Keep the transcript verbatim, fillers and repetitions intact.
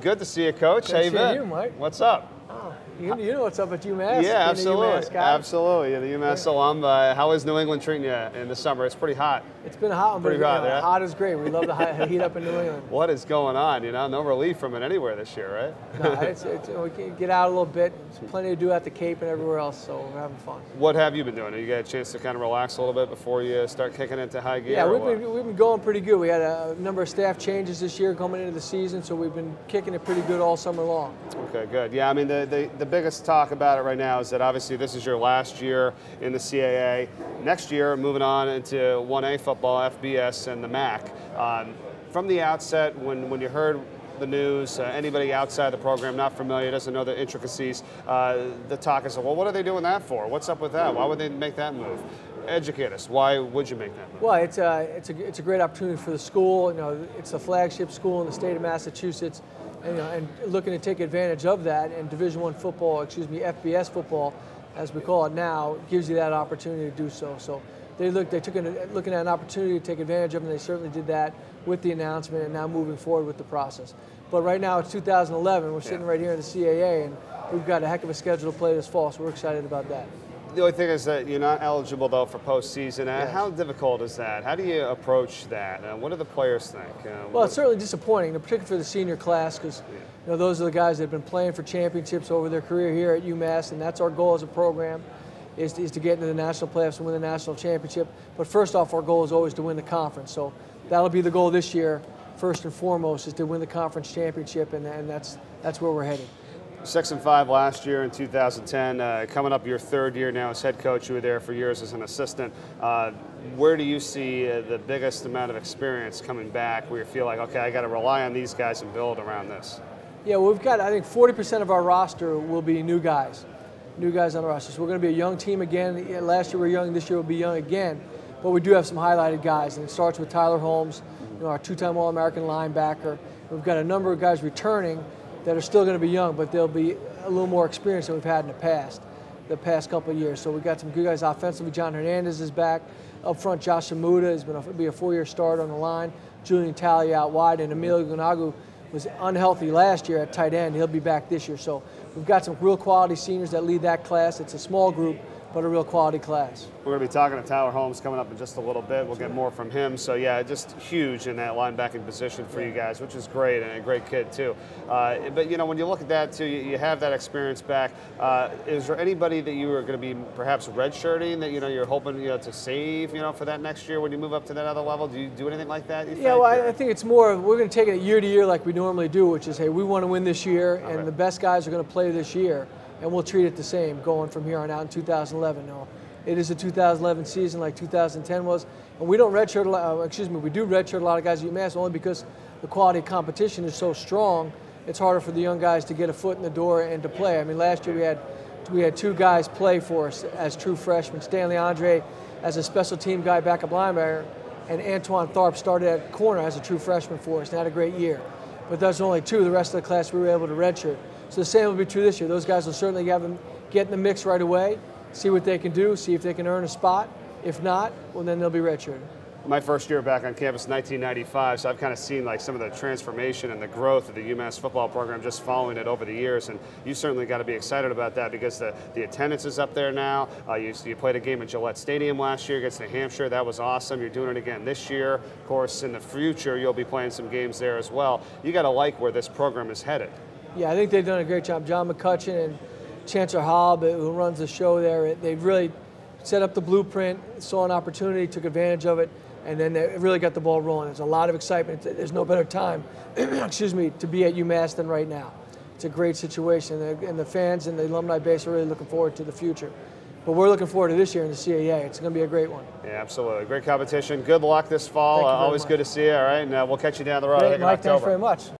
Good to see you, Coach. Good How you been? You, Mike. What's up? Oh, you, you know what's up at UMass. Yeah, absolutely. UMass absolutely. You're the UMass yeah. alum. Uh, how is New England treating you in the summer? It's pretty hot. It's been hot. It's pretty hot, yeah. Hot is great. We love the heat up in New England. What is going on? You know, no relief from it anywhere this year, right? No, it's, it's, we can get out a little bit. There's plenty to do at the Cape and everywhere else, so we're having fun. What have you been doing? Have you got a chance to kind of relax a little bit before you start kicking into high gear? Yeah, we've been, we've been going pretty good. We had a number of staff changes this year coming into the season, so we've been kicking it pretty good all summer long. Okay, good. Yeah, I mean, the The, the biggest talk about it right now is that obviously this is your last year in the C A A. Next year, moving on into one A football, F B S, and the MAC. Um, from the outset, when, when you heard the news, uh, anybody outside the program not familiar, doesn't know the intricacies, uh, the talk is, well, what are they doing that for? What's up with that? Why would they make that move? Educate us. Why would you make that move? Well, it's a, it's a, it's a great opportunity for the school. You know, it's a flagship school in the state of Massachusetts. And, you know, and looking to take advantage of that, and Division One football, excuse me, F B S football, as we call it now, gives you that opportunity to do so. So they look, they took an, looking at an opportunity to take advantage of, and they certainly did that with the announcement, and now moving forward with the process. But right now it's two thousand eleven. We're sitting yeah. right here in the C A A, and we've got a heck of a schedule to play this fall. So we're excited about that. The only thing is that you're not eligible, though, for postseason. Yes. How difficult is that? How do you approach that? Uh, what do the players think? Uh, well, it's certainly disappointing, particularly for the senior class, because yeah. you know, those are the guys that have been playing for championships over their career here at UMass, and that's our goal as a program, is to, is to get into the national playoffs and win the national championship. But first off, our goal is always to win the conference, so that'll be the goal this year, first and foremost, is to win the conference championship, and, and that's, that's where we're headed. Six and five last year in two thousand ten, uh, coming up your third year now as head coach. You were there for years as an assistant. Uh, where do you see uh, the biggest amount of experience coming back where you feel like, okay, I got to rely on these guys and build around this? Yeah, well, we've got, I think, forty percent of our roster will be new guys, new guys on the roster. So we're going to be a young team again. Last year we were young, this year we'll be young again. But we do have some highlighted guys, and it starts with Tyler Holmes, you know, our two-time All-American linebacker. We've got a number of guys returning that are still going to be young, but they'll be a little more experienced than we've had in the past, the past couple of years. So we've got some good guys offensively. John Hernandez is back. Up front, Josh Amuda is going to be a four-year starter on the line. Julian Talley out wide, and Emilio Gunagu was unhealthy last year at tight end. He'll be back this year. So we've got some real quality seniors that lead that class. It's a small group, but a real quality class. We're going to be talking to Tyler Holmes coming up in just a little bit. We'll get more from him. So, yeah, just huge in that linebacking position for you guys, which is great, and a great kid, too. Uh, but, you know, when you look at that, too, you have that experience back. Uh, is there anybody that you are going to be perhaps redshirting that, you know, you're hoping, you know, to save, you know, for that next year when you move up to that other level? Do you do anything like that? You yeah, think? well, I think it's more of we're going to take it year to year like we normally do, which is, hey, we want to win this year, All and right. the best guys are going to play this year. And we'll treat it the same going from here on out in two thousand eleven. No, it is a two thousand eleven season like two thousand ten was, and we don't redshirt. A lot, excuse me, we do redshirt a lot of guys at UMass only because the quality of competition is so strong. It's harder for the young guys to get a foot in the door and to play. I mean, last year we had we had two guys play for us as true freshmen: Stanley Andre as a special team guy, backup linebacker, and Antoine Tharp started at corner as a true freshman for us. And had a great year, but that's only two. The rest of the class we were able to redshirt. So the same will be true this year. Those guys will certainly have them get in the mix right away, see what they can do, see if they can earn a spot. If not, well, then they'll be redshirted. My first year back on campus, nineteen ninety-five, so I've kind of seen like some of the transformation and the growth of the UMass football program just following it over the years, and you certainly got to be excited about that because the, the attendance is up there now. Uh, you, you played a game at Gillette Stadium last year against New Hampshire. That was awesome. You're doing it again this year. Of course, in the future, you'll be playing some games there as well. You got to like where this program is headed. Yeah, I think they've done a great job. John McCutcheon and Chancellor Hobb, who runs the show there, they've really set up the blueprint, saw an opportunity, took advantage of it, and then they really got the ball rolling. There's a lot of excitement. There's no better time, excuse me, to be at UMass than right now. It's a great situation, and the fans and the alumni base are really looking forward to the future. But we're looking forward to this year in the C A A. It's going to be a great one. Yeah, absolutely. Great competition. Good luck this fall. Uh, always much. Good to see you, all right? And uh, we'll catch you down the road. Great, I think Mike, in October. Thanks very much.